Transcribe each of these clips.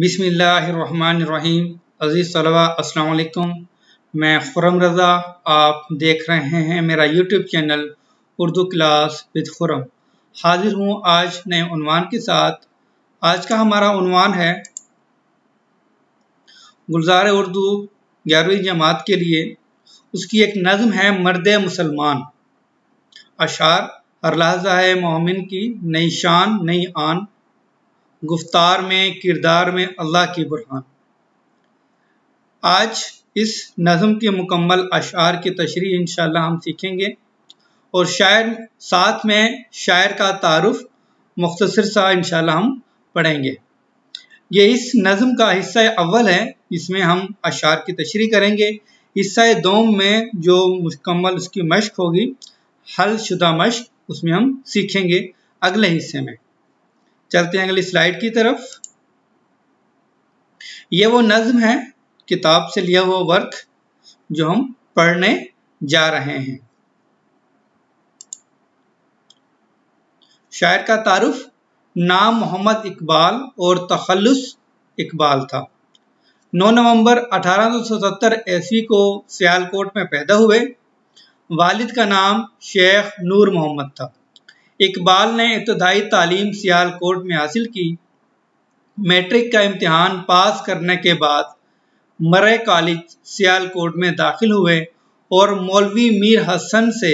बिस्मिल्लाहिर्रहमानिर्रहीम। अज़ीज़ तलबा अस्सलाम वालेकुम। मैं खुरम रज़ा, आप देख रहे हैं मेरा YouTube channel Urdu class with Khurram. हाजिर हूँ आज नए उन्वान के साथ। आज का हमारा उन्वान है गुलजार उर्दू 11वीं जमात के लिए, उसकी एक नज़म है मर्द ए मुसलमान। अशार हर लहज़ा है मोमिन की, नई शान नई आन, गुफ्तार में किरदार में अल्लाह की बुरहान। आज इस नज़म के मुकम्मल अशार की तशरीह इंशाअल्लाह हम सीखेंगे, और शायर साथ में शायर का तारुफ मुख्तसर सा इंशाअल्लाह हम पढ़ेंगे। ये इस नज़म का हिस्सा अव्वल है, इसमें हम अशार की तशरीह करेंगे। हिस्सा दोम में जो मुकम्मल उसकी मश्क होगी, हल शुदा मश्क, उसमें हम सीखेंगे अगले हिस्से में। चलते हैं अगली स्लाइड की तरफ। ये वो नज़म है, किताब से लिया हुआ वर्क, जो हम पढ़ने जा रहे हैं। शायर का तारुफ। नाम मोहम्मद इकबाल और तखल्लुस इकबाल था। 9 नवंबर 1870 ईस्वी को सियालकोट में पैदा हुए। वालिद का नाम शेख नूर मोहम्मद था। इकबाल ने इब्तदाई तालीम सियालकोट में हासिल की। मैट्रिक का इम्तहान पास करने के बाद मर्रे कॉलेज सियालकोट में दाखिल हुए और मौलवी मीर हसन से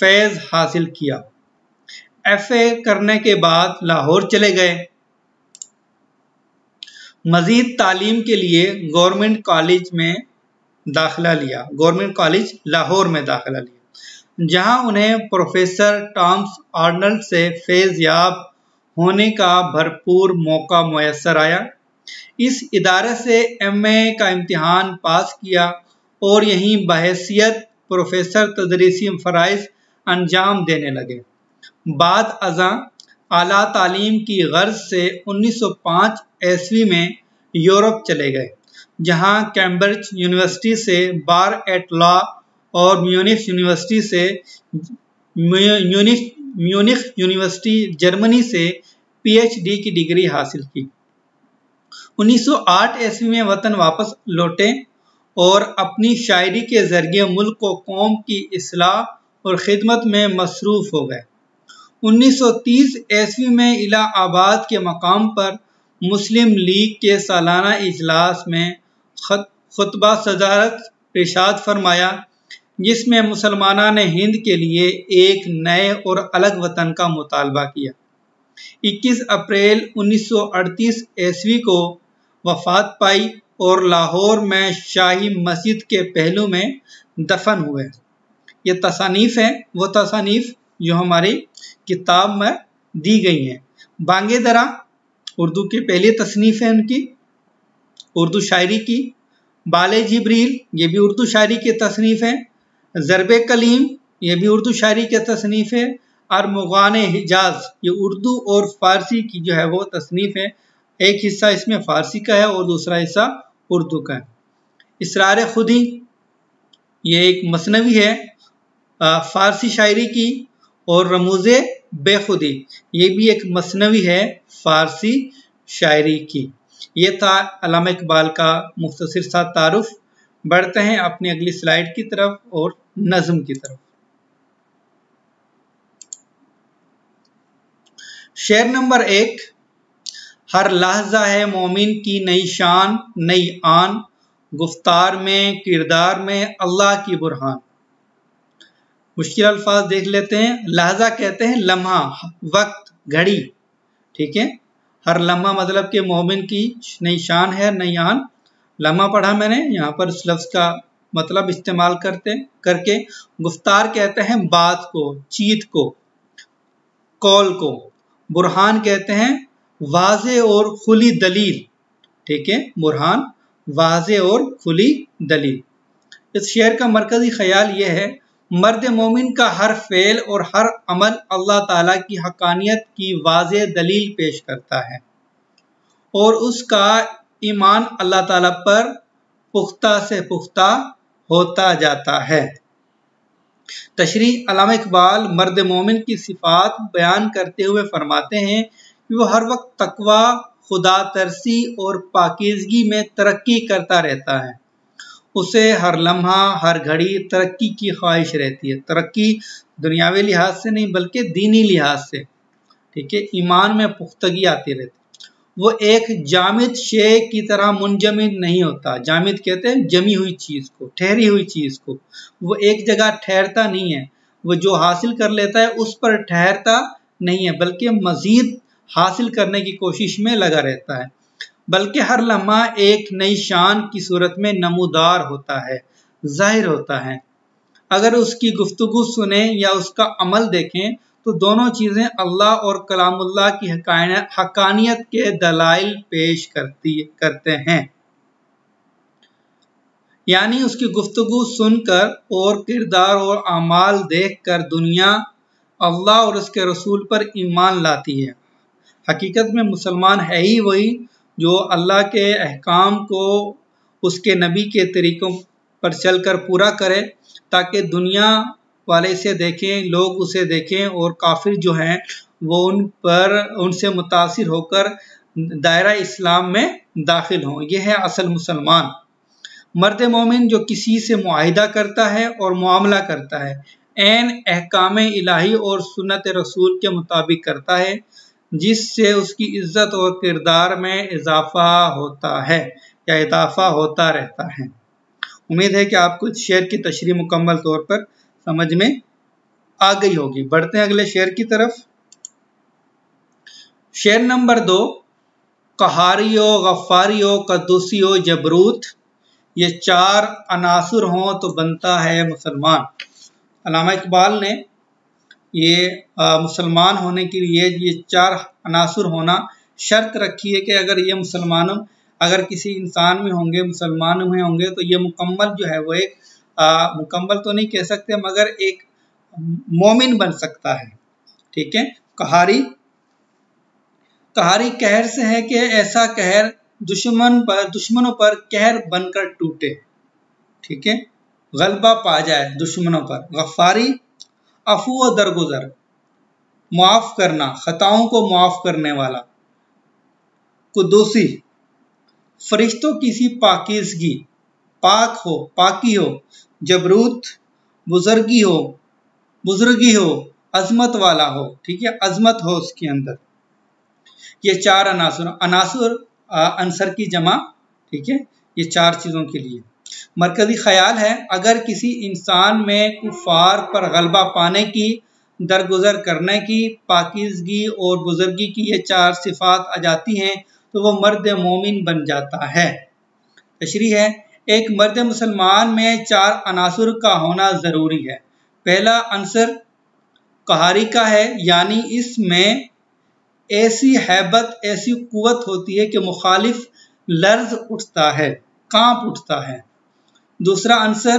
फैज़ हासिल किया। एफ.ए. करने के बाद लाहौर चले गए। मज़ीद तालीम के लिए गवर्नमेंट कॉलेज में दाखिला लिया, गवर्नमेंट कॉलेज लाहौर में दाखिला लिया, जहां उन्हें प्रोफेसर टॉमस आर्नल्ड से फैज़याब होने का भरपूर मौका मैसर आया। इस इदारे से एमए का इम्तहान पास किया और यहीं बहैसियत प्रोफेसर तदरीसी फ़राइज़ अंजाम देने लगे। बाद अज़ां आला तालीम की गर्ज से 1905 ईस्वी में यूरोप चले गए, जहां कैम्ब्रिज यूनिवर्सिटी से बार एट लॉ और म्यूनिख यूनिवर्सिटी जर्मनी से पीएचडी की डिग्री हासिल की। 1908 ईस्वी में वतन वापस लौटे और अपनी शायरी के जरिए मुल्क को कौम की इस्लाह और खिदमत में मसरूफ़ हो गए। 1930 ईस्वी में इलाहाबाद के मकाम पर मुस्लिम लीग के सालाना इजलास में खुतबा सदारत पेशाद फरमाया, जिसमें मुसलमाना ने हिंद के लिए एक नए और अलग वतन का मुतालबा किया। 21 अप्रैल 1938 ईस्वी को वफात पाई और लाहौर में शाही मस्जिद के पहलू में दफन हुए। ये तसानीफ हैं, वो तसानीफ जो हमारी किताब में दी गई हैं। बांगे दरा उर्दू की पहली तसनीफ है उनकी, उर्दू शायरी की। बाल जिब्रील, ये भी उर्दू शायरी की तसनीफ है। ज़रब-ए कलीम, ये भी उर्दू शायरी के तसनीफ़ है। अरमुग़ान-ए हिजाज़, ये उर्दू और फ़ारसी की जो है वो तसनीफ़ है। एक हिस्सा इसमें फ़ारसी का है और दूसरा हिस्सा उर्दू का है। इसरार-ए खुदी, ये एक मसनवी है फ़ारसी शायरी की। और रमूज़-ए बेखुदी, ये भी एक मसनवी है फ़ारसी शायरी की। ये था अल्लामा इकबाल का मुख्तसर सा तारुफ़। बढ़ते हैं अपनी अगली स्लाइड की तरफ और नज़म की तरफ। शेर नंबर 1। हर लहजा है मोमिन की, नई शान नई आन, गुफ्तार में किरदार में अल्लाह की बुरहान। मुश्किल अल्फाज देख लेते हैं। लहजा कहते हैं लम्हा, वक्त, घड़ी, ठीक है। हर लम्हा मतलब कि मोमिन की नई शान है नई आन। लम्हा पढ़ा मैंने, यहाँ पर उस लफ्ज़ का मतलब इस्तेमाल करके। गुफ्तार कहते हैं बात को, चीत को, कौल को। बुरहान कहते हैं वाज़े और खुली दलील, ठीक है। बुरहान वाज़े और खुली दलील। इस शेर का मरकज़ी ख्याल ये है, मर्द मोमिन का हर फ़ेल और हर अमल अल्लाह ताला की हक़ानियत की वाज़े दलील पेश करता है, और उसका ईमान अल्लाह ताला पर पुख्ता से पुख्ता होता जाता है। तशरीह अल्लामा इकबाल मर्द मोमिन की सिफात बयान करते हुए फरमाते हैं कि वो हर वक्त तकवा, खुदा तरसी और पाकीज़गी में तरक्की करता रहता है। उसे हर लम्हा हर घड़ी तरक्की की ख्वाहिश रहती है। तरक्की दुनियावी लिहाज से नहीं बल्कि दीनी लिहाज से, ठीक है, ईमान में पुख्तगी आती रहती। वो एक जामिद शे की तरह मुंजमिद नहीं होता। जामिद कहते हैं जमी हुई चीज़ को, ठहरी हुई चीज़ को। वो एक जगह ठहरता नहीं है, वो जो हासिल कर लेता है उस पर ठहरता नहीं है बल्कि मज़ीद हासिल करने की कोशिश में लगा रहता है, बल्कि हर लम्हा एक नई शान की सूरत में नमूदार होता है, जाहिर होता है। अगर उसकी गुफ्तगू सुने या उसका अमल देखें तो दोनों चीज़ें अल्लाह और कलामुल्लाह की हक़ानियत के दलाइल पेश करते हैं। यानी उसकी गुफ्तगू सुनकर और किरदार और अमाल देखकर दुनिया अल्लाह और उसके रसूल पर ईमान लाती है। हकीकत में मुसलमान है ही वही जो अल्लाह के अहकाम को उसके नबी के तरीक़ों पर चलकर पूरा करे, ताकि दुनिया वाले इसे देखें, लोग उसे देखें और काफिर जो हैं वो उनसे मुतासिर होकर दायरा इस्लाम में दाखिल हों। यह है असल मुसलमान, मर्द मोमिन जो किसी से मुआहिदा करता है और मुआमला करता है, ऐन अहकाम इलाही और सुन्नत रसूल के मुताबिक करता है, जिससे उसकी इज़्ज़त और किरदार में इजाफा होता है या इजाफा होता रहता है। उम्मीद है कि आपको शेर की तशरीह मुकम्मल तौर पर समझ में आ गई होगी। बढ़ते हैं अगले शेर की तरफ। शेर नंबर 2, qahhari-o-ghaffari-o-quddusi-o-jabroot, ये 4 अनासर हों तो बनता है मुसलमान। अल्लामा इकबाल ने ये मुसलमान होने के लिए ये 4 अनासर होना शर्त रखी है कि अगर ये मुसलमान अगर किसी इंसान में होंगे, मुसलमान में होंगे, तो ये मुकम्मल जो है वो एक मुकम्मल तो नहीं कह सकते मगर एक मोमिन बन सकता है, ठीक है। कहारी कहर से है कि ऐसा कहर दुश्मनों पर कहर बनकर टूटे, ठीक है, गलबा पा जाए दुश्मनों पर। गफ्फारी अफू व दरगुजर, माफ़ करना, ख़ताओं को माफ़ करने वाला। कुद्दूसी, फरिश्तों किसी पाकीज़गी, पाक हो, पाकी हो। जबरूत, बुजुर्गी हो, अज़मत वाला हो, ठीक है, अज़मत हो उसके अंदर। ये 4 अनसर की जमा, ठीक है, ये 4 चीज़ों के लिए। मरकज़ी ख्याल है अगर किसी इंसान में कुफ़ार पर गलबा पाने की, दरगुजर करने की, पाकीज़गी और बुजुर्गी की ये 4 सिफ़ात आ जाती हैं तो वो मर्द मोमिन बन जाता है। तशरीह है, एक मर्द मुसलमान में 4 अनासर का होना ज़रूरी है। पहला अनसर क़हारी का है, यानी इसमें ऐसी हैबत, ऐसी क़ुव्वत होती है कि मुखालिफ लर्ज़ उठता है, काँप उठता है। दूसरा अंसर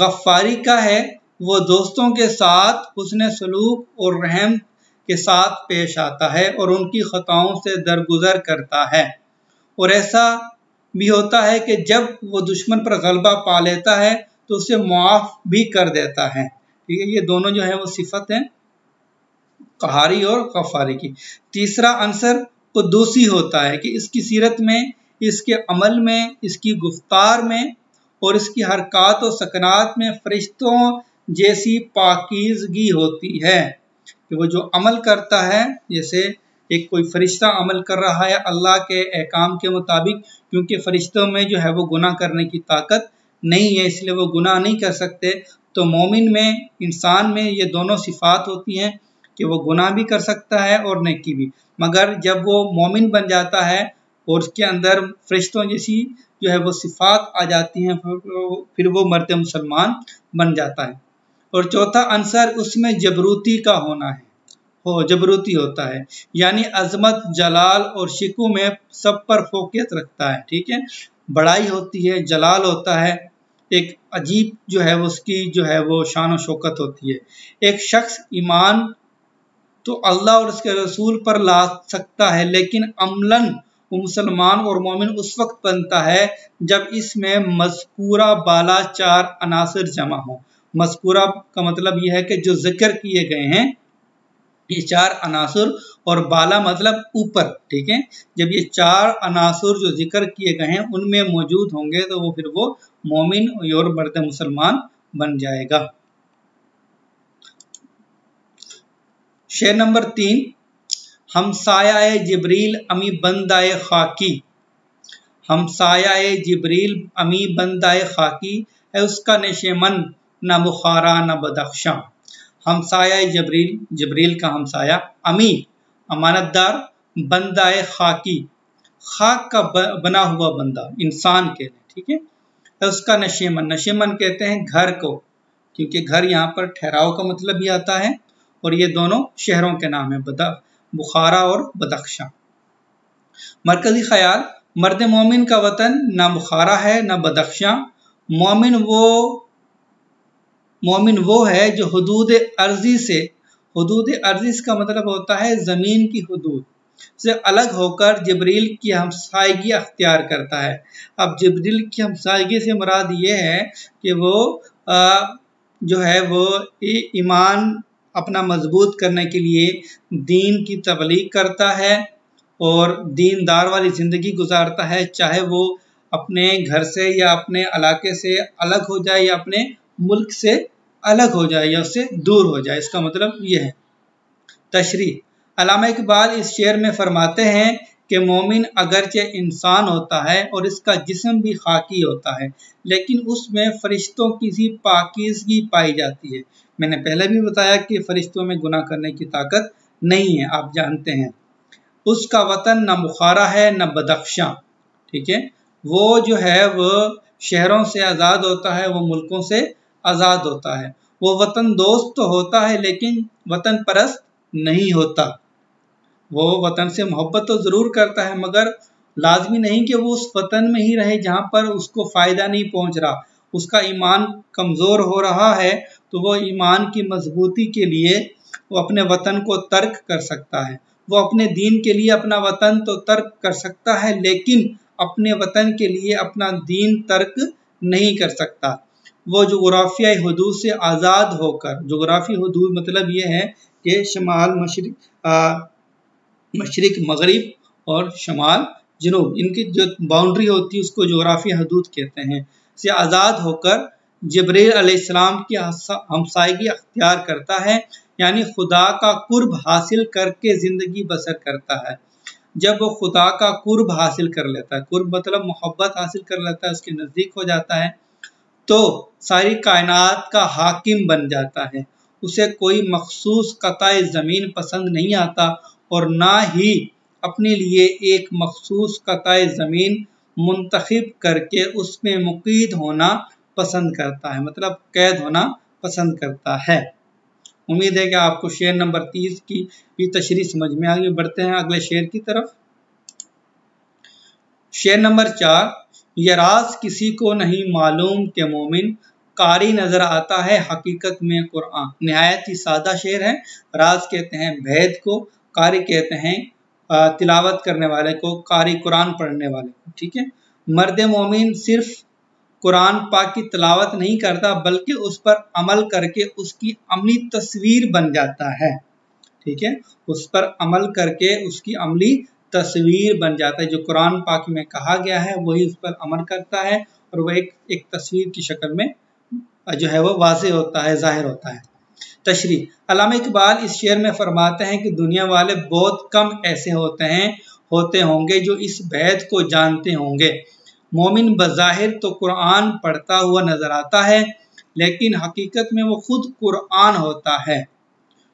गफ्फारी का है, वो दोस्तों के साथ उसने सलूक और रहम के साथ पेश आता है और उनकी ख़ताओं से दरगुजर करता है। और ऐसा भी होता है कि जब वो दुश्मन पर गलबा पा लेता है तो उसे मुआफ़ भी कर देता है, ठीक है। ये दोनों जो है वो सिफत हैं क़हारी और गफ्फारी की। तीसरा अंसर कुद्दूसी होता है कि इसकी सीरत में, इसके अमल में, इसकी गुफ्तार में और इसकी हरकत और सकनात में फरिश्तों जैसी पाकीज़गी होती है कि वो जो अमल करता है जैसे एक कोई फरिश्ता अमल कर रहा है अल्लाह के अहकाम के मुताबिक, क्योंकि फरिश्तों में जो है वो गुनाह करने की ताकत नहीं है, इसलिए वो गुनाह नहीं कर सकते। तो मोमिन में, इंसान में ये दोनों सिफ़ात होती हैं कि वो गुनाह भी कर सकता है और नेकी भी, मगर जब वो मोमिन बन जाता है और उसके अंदर फरिश्तों जैसी जो है वो सिफ़ात आ जाती हैं, फिर वो मर्द मुसलमान बन जाता है। और चौथा अंसर उसमें जबरूती का होना है, जबरूती होता है, यानी अज़मत, जलाल और शिकू में सब पर फोकियत रखता है, ठीक है, बड़ाई होती है, जलाल होता है, एक अजीब जो है उसकी जो है वो शान और शौकत होती है। एक शख्स ईमान तो अल्लाह और उसके रसूल पर ला सकता है, लेकिन अमलन वो मुसलमान और मोमिन उस वक्त बनता है जब इसमें मज़कूरा बाला 4 अनासर जमा हो। मज़कूरा का मतलब यह है कि जो ज़िक्र किए गए हैं, ये 4 अनासर और बाला मतलब ऊपर, ठीक है। जब ये चार अनासुर जो जिक्र किए गए हैं उनमें मौजूद होंगे तो वो फिर वो मोमिन और मर्द मुसलमान बन जाएगा। शेर नंबर 3, हमसायाए जिब्रील अमी बंदाए खाकी। हमसायाए जिब्रील अमी बंदाए खाकी है उसका नशेमन ना बुखारा ना बदख्शां। हमसाया जिब्रील, जिब्रील का हमसाया, अमी अमानतदार, बंदाए खाकी खाक का बना हुआ बंदा इंसान के लिए, ठीक है। तो उसका नशेमन, नशेमन कहते हैं घर को, क्योंकि घर यहाँ पर ठहराव का मतलब भी आता है और ये दोनों शहरों के नाम है बुखारा और बदख्शां। मरकजी ख्याल, मर्द मोमिन का वतन ना बुखारा है ना बदख्शां। मोमिन वो है जो हुदूद अर्जी से, हुदूद अर्जी का मतलब होता है ज़मीन की हुदूद से अलग होकर जिब्रील की हमसायगी अख्तियार करता है। अब जिब्रील की हमसायगी से मुराद ये है कि वो जो है वो ईमान अपना मजबूत करने के लिए दीन की तबलीग करता है और दीनदार वाली ज़िंदगी गुजारता है, चाहे वो अपने घर से या अपने इलाके से अलग हो जाए या अपने मुल्क से अलग हो जाए या उससे दूर हो जाए, इसका मतलब यह है। तशरीह, अल्लामा इकबाल इस शेर में फरमाते हैं कि मोमिन अगरचे इंसान होता है और इसका जिस्म भी खाकी होता है, लेकिन उसमें फरिश्तों की सी पाकीज़गी पाई जाती है। मैंने पहले भी बताया कि फरिश्तों में गुनाह करने की ताकत नहीं है, आप जानते हैं। उसका वतन ना बुखारा है ना बदख्शां, ठीक है। वो जो है वो शहरों से आज़ाद होता है, वो मुल्कों से आज़ाद होता है, वो वतन दोस्त तो होता है लेकिन वतन परस्त नहीं होता। वो वतन से मोहब्बत तो ज़रूर करता है मगर लाजमी नहीं कि वो उस वतन में ही रहे जहाँ पर उसको फ़ायदा नहीं पहुँच रहा, उसका ईमान कमज़ोर हो रहा है, तो वो ईमान की मजबूती के लिए वो अपने वतन को तर्क कर सकता है। वो अपने दीन के लिए अपना वतन तो तर्क कर सकता है लेकिन अपने वतन के लिए अपना दीन तर्क नहीं कर सकता। वो जोग्राफियाई हदूद से आज़ाद होकर, जोग्राफी हदूद मतलब ये है कि शमाल मशरक मगरिब और शमाल जनूब, इनकी जो बाउंड्री होती है उसको जोग्राफी हदूद कहते हैं, से आज़ाद होकर जिब्रील अलैहिस्सलाम की हमसायगी अख्तियार करता है, यानी खुदा का कुर्ब हासिल करके ज़िंदगी बसर करता है। जब वो खुदा का कुर्ब हासिल कर लेता है, कुर्ब मतलब मोहब्बत हासिल कर लेता है, उसके नज़दीक हो जाता है, तो सारी कायनात का हाकिम बन जाता है। उसे कोई मखसूस कताए ज़मीन पसंद नहीं आता और ना ही अपने लिए एक मखसूस कताए ज़मीन मुंतखब करके उसमें मुक़ीद होना पसंद करता है, मतलब कैद होना पसंद करता है। उम्मीद है कि आपको शेर नंबर 30 की भी तशरीह समझ में आगे बढ़ते हैं अगले शेर की तरफ। शेर नंबर 4, यह राज किसी को नहीं मालूम कि मोमिन कारी नज़र आता है हकीकत में कुरान। नहायत ही सादा शेर है। राज कहते हैं भेद को, कारी कहते हैं तिलावत करने वाले को, कारी कुरान पढ़ने वाले को, ठीक है। मर्द मोमिन सिर्फ कुरान पाक की तिलावत नहीं करता बल्कि उस पर अमल करके उसकी अमली तस्वीर बन जाता है, ठीक है। उस पर अमल करके उसकी अमली तस्वीर बन जाता है। जो कुरान पाक में कहा गया है वही उस पर अमल करता है और वह एक तस्वीर की शक्ल में जो है वह वाज़ेह होता है, ज़ाहिर होता है। तशरीह, अल्लामा इकबाल इस शेर में फरमाते हैं कि दुनिया वाले बहुत कम ऐसे होते होंगे जो इस भेद को जानते होंगे। मोमिन बज़ाहिर तो कुरान पढ़ता हुआ नज़र आता है लेकिन हकीकत में वो खुद कुरान होता है,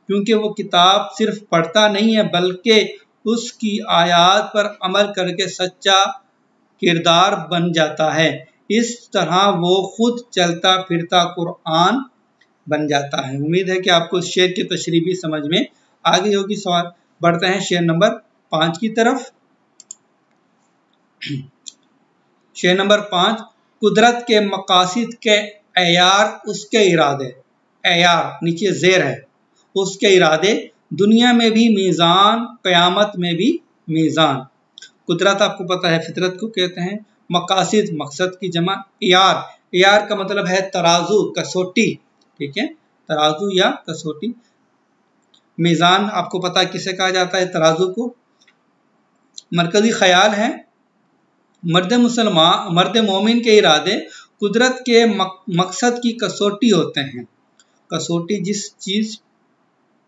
क्योंकि वो किताब सिर्फ पढ़ता नहीं है बल्कि उसकी आयत पर अमल करके सच्चा किरदार बन जाता है। इस तरह वो खुद चलता फिरता कुरान बन जाता है। उम्मीद है कि आपको इस शेर की तशरीह भी समझ में आ गई होगी। सवाल बढ़ते हैं शेर नंबर 5 की तरफ। शेर नंबर 5, कुदरत के मकासिद के अयार उसके इरादे। अयार नीचे ज़ेर है, उसके इरादे दुनिया में भी मीज़ान, क़यामत में भी मीज़ान। कुदरत आपको पता है फितरत को कहते हैं, मकासिद मकसद की जमा अयार, अयार का मतलब है तराजू कसौटी, ठीक है, तराजू या कसौटी। मीज़ान आपको पता किसे कहा जाता है, तराजू को। मरकज़ी ख़याल है मर्द मोमिन के इरादे कुदरत के मकसद की कसौटी होते हैं। कसौटी जिस चीज़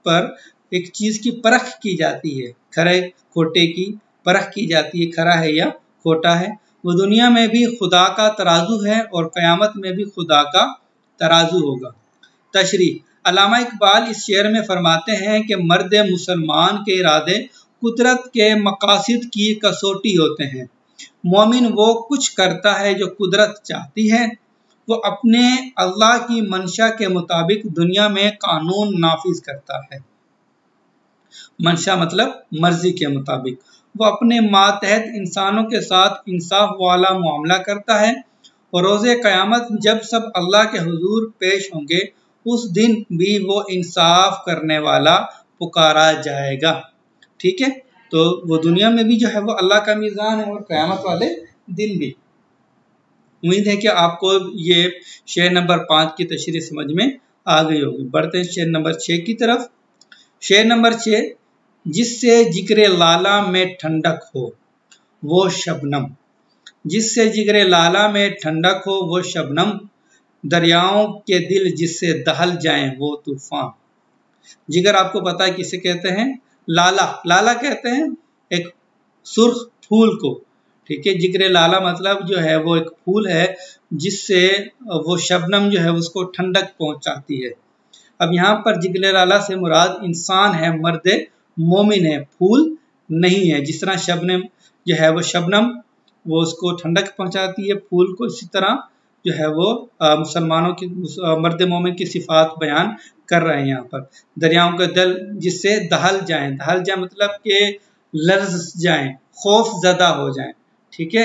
पर एक चीज़ की परख की जाती है, खरे खोटे की परख की जाती है, खरा है या खोटा है। वो दुनिया में भी खुदा का तराजू है और क़यामत में भी खुदा का तराजू होगा। तशरीह अल्लामा इकबाल इस शेर में फरमाते हैं कि मर्द मुसलमान के इरादे कुदरत के मकासिद की कसौटी होते हैं। मोमिन वो कुछ करता है जो कुदरत चाहती है। वो अपने अल्लाह की मंशा के मुताबिक दुनिया में कानून नाफिज करता है। मंशा मतलब मर्जी के मुताबिक। वो अपने मातहत इंसानों के साथ इंसाफ वाला मामला करता है और रोज़े क़यामत जब सब अल्लाह के हुजूर पेश होंगे उस दिन भी वो इंसाफ करने वाला पुकारा जाएगा। ठीक है, तो वो दुनिया में भी जो है वो अल्लाह का मीज़ान है और क़यामत वाले दिन भी। उम्मीद है कि आपको ये शेर नंबर 5 की तशरीह समझ में आ गई होगी। बढ़ते हैं शेर नंबर 6 की तरफ। शेर नंबर 6, जिससे जिक्र लाला में ठंडक हो वो शबनम, जिससे जिक्र लाला में ठंडक हो वो शबनम, दरियाओं के दिल जिससे दहल जाएं वो तूफान। जिगर आपको पता है किसे कहते हैं, लाला, लाला कहते हैं एक सुर्ख फूल को। ठीक है, जिक्र लाला मतलब जो है वो एक फूल है जिससे वो शबनम जो है उसको ठंडक पहुंचाती है। अब यहाँ पर जिक्र लाला से मुराद इंसान है, मर्द मोमिन है, फूल नहीं है। जिस तरह शबनम जो है वो शबनम वो उसको ठंडक पहुंचाती है फूल को, इसी तरह जो है वो मुसलमानों की मर्द मोमिन की सिफात बयान कर रहे हैं यहाँ पर। दरियाओं का दल जिससे दहल जाएं, दहल जाए मतलब के लर्ज जाएं, खौफ ज़दा हो जाएं। ठीक है,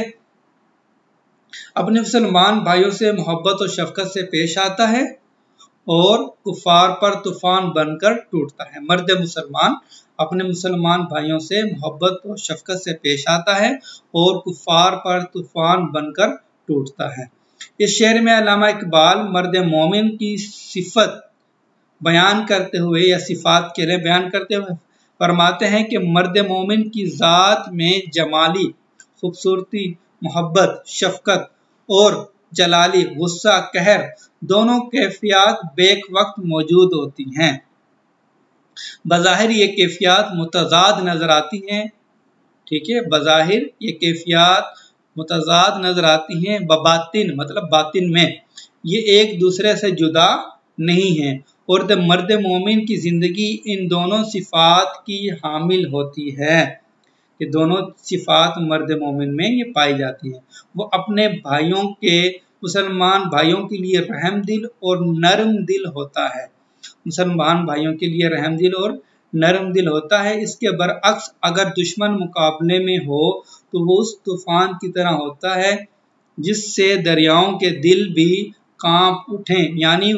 अपने मुसलमान भाइयों से मोहब्बत और शफकत से पेश आता है और कुफार पर तूफान बनकर टूटता है। मर्द मुसलमान अपने मुसलमान भाइयों से मोहब्बत और शफकत से पेश आता है और कुफार पर तूफान बनकर टूटता है। इस शेर में अल्लामा इकबाल मर्द मोमिन की सिफत बयान करते हुए या सिफात के लिए बयान करते हुए फरमाते हैं कि मर्द मोमिन की ज़ात में जमाली, खूबसूरती, मोहब्बत, शफकत और जलाली, गुस्सा, कहर दोनों कैफियत बेक वक्त मौजूद होती हैं। बज़ाहिर ये कैफियत मुतज़ाद नज़र आती हैं। ठीक है, बज़ाहिर ये कैफियत मुतज़ाद नज़र आती हैं, बबातिन मतलब बातिन में ये एक दूसरे से जुदा नहीं हैं और मर्द मोमिन की ज़िंदगी इन दोनों सिफात की हामिल होती है। ये दोनों सिफात मर्द मोमिन में ये पाई जाती हैं। वो अपने भाइयों के, मुसलमान भाइयों के लिए रहम दिल और नरम दिल होता है। मुसलमान भाइयों के लिए रहम दिल और नरम दिल होता है। इसके बरअक्स अगर दुश्मन मुकाबले में हो तो वो उस तूफ़ान की तरह होता है जिससे दरियाओं के दिल भी कांप उठें, यानी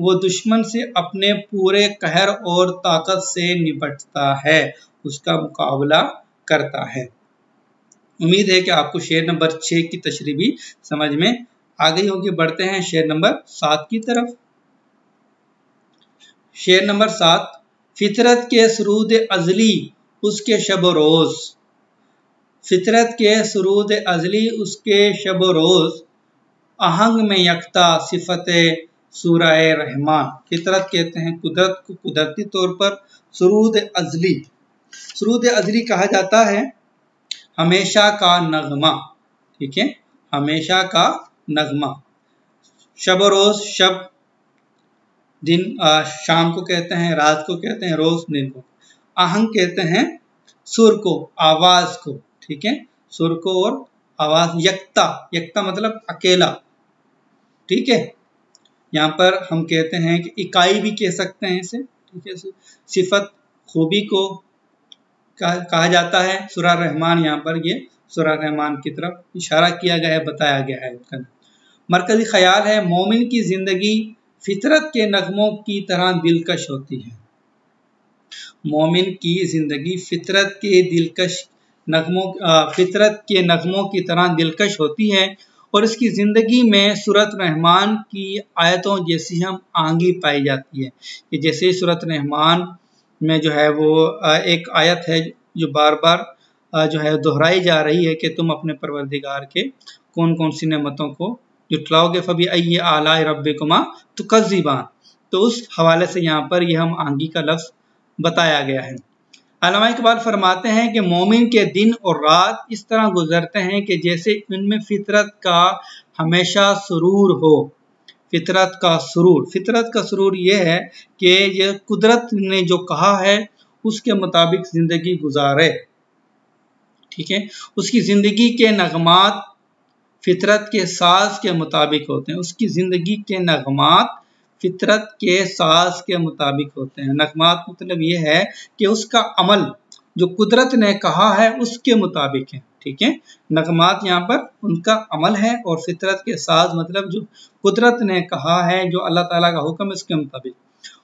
वो दुश्मन से अपने पूरे कहर और ताकत से निपटता है, उसका मुकाबला करता है। उम्मीद है कि आपको शेर नंबर 6 की तशरीह भी समझ में आ गई होगी। बढ़ते हैं शेर नंबर 7 की तरफ। शेर नंबर 7, फितरत के सुरूद अजली उसके शब रोज़, फितरत के सुरूद अजली उसके शब रोज़, आहंग में यकता सिफत सूरह रहमान। फितरत कहते हैं कुदरत को, कुदरती तौर पर। सुरूद अजली, सुरूद अजली कहा जाता है हमेशा का नगमा। ठीक है, हमेशा का नगमा। शब रोज़, शब दिन, शाम को कहते हैं, रात को कहते हैं, रोज़ दिन को। आहंग कहते हैं सुर को, आवाज़ को। ठीक है, सुर को और आवाज़। यकता, यकता मतलब अकेला। ठीक है, यहाँ पर हम कहते हैं कि इकाई भी कह सकते हैं इसे। ठीक है, सिफत खूबी को कहा जाता है। सुरह रहमान, यहाँ पर ये सुरह रहमान की तरफ इशारा किया गया है, बताया गया है उसका। मरकज़ी ख़याल है मोमिन की ज़िंदगी फितरत के नगमों की तरह दिलकश होती है। मोमिन की ज़िंदगी फितरत के नगमों की तरह दिलकश होती है और इसकी ज़िंदगी में सूरत रहमान की आयतों जैसी हम आंगी पाई जाती है। कि जैसे सूरत रहमान में जो है वो एक आयत है जो बार बार जो है दोहराई जा रही है कि तुम अपने परवरदिगार के कौन कौन सी नेमतों को जुटलाओगे, फबी अय्य आलाए रब्बिकुमा तुकज़्ज़िबान। तो उस हवाले से यहाँ पर यह हम आंगी का लफ्ज़ बताया गया है। अल्लामा इकबाल फरमाते हैं कि मोमिन के दिन और रात इस तरह गुजरते हैं कि जैसे उनमें फ़ितरत का हमेशा सुरूर हो। फ़ितरत का सुरूर यह है कि यह कुदरत ने जो कहा है उसके मुताबिक ज़िंदगी गुजारे, ठीक है। उसकी ज़िंदगी के नगमात फ़ितरत के साज़ के मुताबिक होते हैं, नगमात मतलब ये है कि उसका अमल जो कुदरत ने कहा है उसके मुताबिक है, ठीक है। नगमात यहाँ पर उनका अमल है और फितरत के साथ मतलब जो कुदरत ने कहा है, जो अल्लाह ताला का हुक्म है उसके मुताबिक।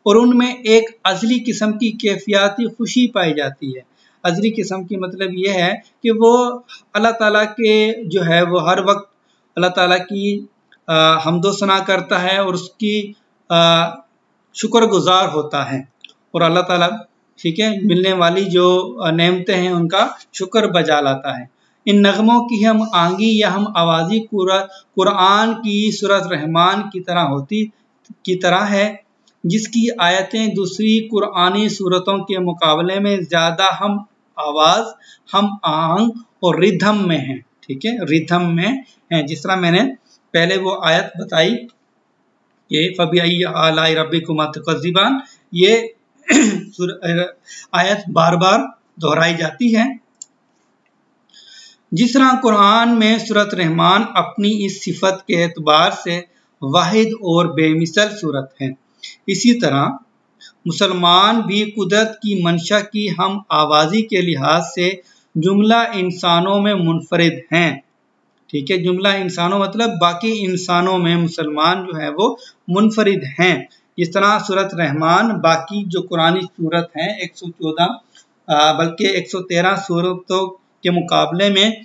और उनमें एक अज़ली किस्म की कैफियती खुशी पाई जाती है। अज़ली किस्म की मतलब यह है कि वो अल्लाह ताला के जो है वो हर वक्त अल्लाह ताला की हम्दो सना करता है और उसकी शुक्रगुजार होता है और अल्लाह ताला, ठीक है, मिलने वाली जो नेमतें हैं उनका शुक्र बजा लाता है। इन नगमों की हम आंगी या हम आवाज़ी कुरान की सूरत रहमान की तरह है, जिसकी आयतें दूसरी कुरानी सूरतों के मुकाबले में ज़्यादा हम आवाज़, हम आहंग और रिधम में हैं, ठीक है, रिधम में हैं। जिस तरह मैंने पहले वो आयत बताई ये फबी आलाए रब्बिकुमा तुकज़्ज़िबान, ये आयत बार बार दोहराई जाती है। जिस तरह कुरान में सूरत रहमान अपनी इस सिफत के एतबार से वाहिद और बेमिसल सूरत है, इसी तरह मुसलमान भी कुदरत की मंशा की हम आवाज़ी के लिहाज से जुमला इंसानों में मुनफरिद हैं, ठीक है। जुमला इंसानों मतलब बाकी इंसानों में मुसलमान जो है वो मुनफरिद हैं। इस तरह सूरत रहमान बाकी जो कुरानी सूरत हैं 114 बल्कि 113 सूरतों के मुकाबले में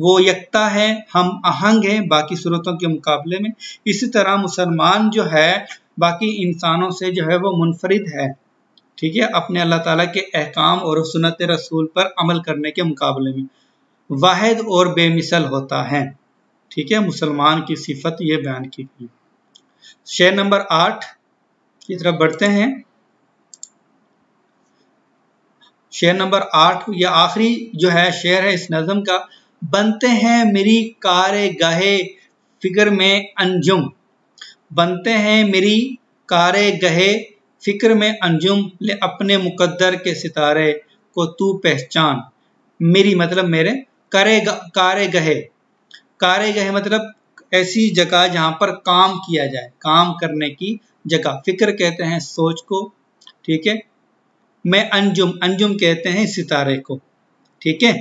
वो यकता है, हम आहंग हैं बाकी सूरतों के मुकाबले में। इसी तरह मुसलमान जो है बाकी इंसानों से जो है वो मुनफरिद है, ठीक है, अपने अल्लाह ताला के अहकाम और सुन्नत रसूल पर अमल करने के मुकाबले में वाहिद और बेमिसल होता है, ठीक है। मुसलमान की सिफत ये बयान की गई। शेर नंबर 8 की तरफ बढ़ते हैं। शेर नंबर 8 यह आखिरी जो है शेर है इस नज़म का। बनते हैं मेरी कारे गहे फिक्र में अंजुम, बनते हैं मेरी कारे गहे फिक्र में अंजुम, ले अपने मुकद्दर के सितारे को तू पहचान। मेरी मतलब मेरे, कारे गहे मतलब ऐसी जगह जहाँ पर काम किया जाए, काम करने की जगह। फिक्र कहते हैं सोच को, ठीक है। मैं अंजुम कहते हैं सितारे को, ठीक है।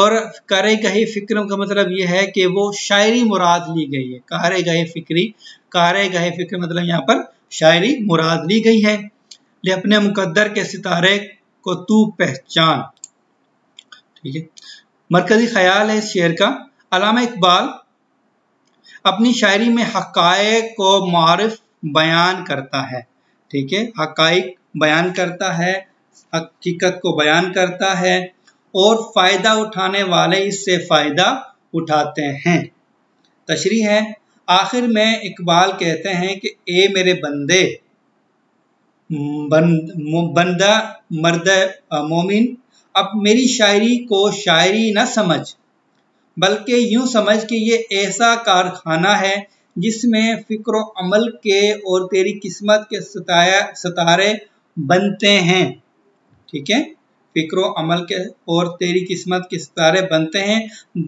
और कारे गहे फिक्र का मतलब यह है कि वो शायरी मुराद ली गई है। कारे गहे फिक्र मतलब यहाँ पर शायरी मुराद ली गई है। ले अपने मुकद्दर के सितारे को तू पहचान, ठीक है। मरकजी ख्याल है इस शेर का। अल्लामा इकबाल अपनी शायरी में हक़ाइक़ को मारिफ बयान करता है, ठीक है। हक़ाइक़ बयान करता है, हकीकत को बयान करता है और फ़ायदा उठाने वाले इससे फ़ायदा उठाते हैं। तशरीह है, आखिर में इकबाल कहते हैं कि ए मेरे बंदे, बंदा मर्द मोमिन, अब मेरी शायरी को शायरी न समझ बल्कि यूं समझ कि ये ऐसा कारखाना है जिसमें फ़िक्र अमल के और तेरी किस्मत के सितारे बनते हैं, ठीक है। फ़िक्र अमल के और तेरी किस्मत के सितारे बनते हैं।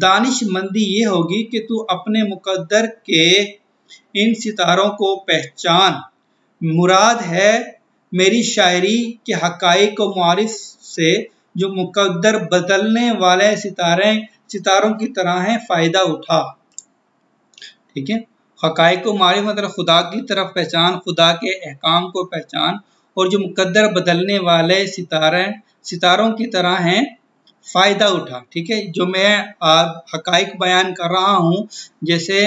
दानिशमंदी ये होगी कि तू अपने मुकद्दर के इन सितारों को पहचान। मुराद है मेरी शायरी के हक़ाइक़ को मारिफ से जो मुकद्दर बदलने वाले सितारों की तरह है, फ़ायदा उठा, ठीक है। हक़ाइक़ को मारिफ़ मतलब खुदा की तरफ पहचान, खुदा के अहकाम को पहचान, और जो मुकद्दर बदलने वाले सितारों की तरह हैं, फ़ायदा उठा, ठीक है। जो मैं हक़ाइक़ बयान कर रहा हूँ, जैसे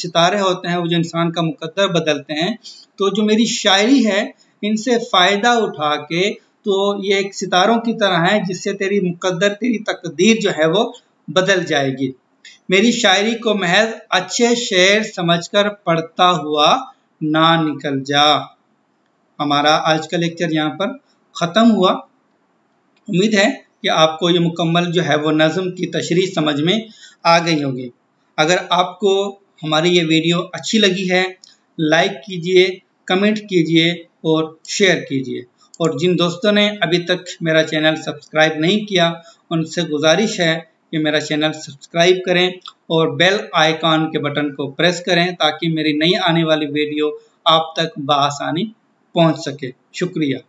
सितारे होते हैं वो जो इंसान का मुकद्दर बदलते हैं, तो जो मेरी शायरी है इनसे फ़ायदा उठा के तो ये एक सितारों की तरह है जिससे तेरी मुकद्दर, तेरी तकदीर जो है वो बदल जाएगी। मेरी शायरी को महज अच्छे शेर समझकर पढ़ता हुआ ना निकल जा। हमारा आज का लेक्चर यहाँ पर ख़त्म हुआ। उम्मीद है कि आपको ये मुकम्मल जो है वो नज़म की तशरीह समझ में आ गई होगी। अगर आपको हमारी ये वीडियो अच्छी लगी है, लाइक कीजिए, कमेंट कीजिए और शेयर कीजिए। और जिन दोस्तों ने अभी तक मेरा चैनल सब्सक्राइब नहीं किया, उनसे गुजारिश है कि मेरा चैनल सब्सक्राइब करें और बेल आइकॉन के बटन को प्रेस करें ताकि मेरी नई आने वाली वीडियो आप तक बआसानी पहुंच सके। शुक्रिया।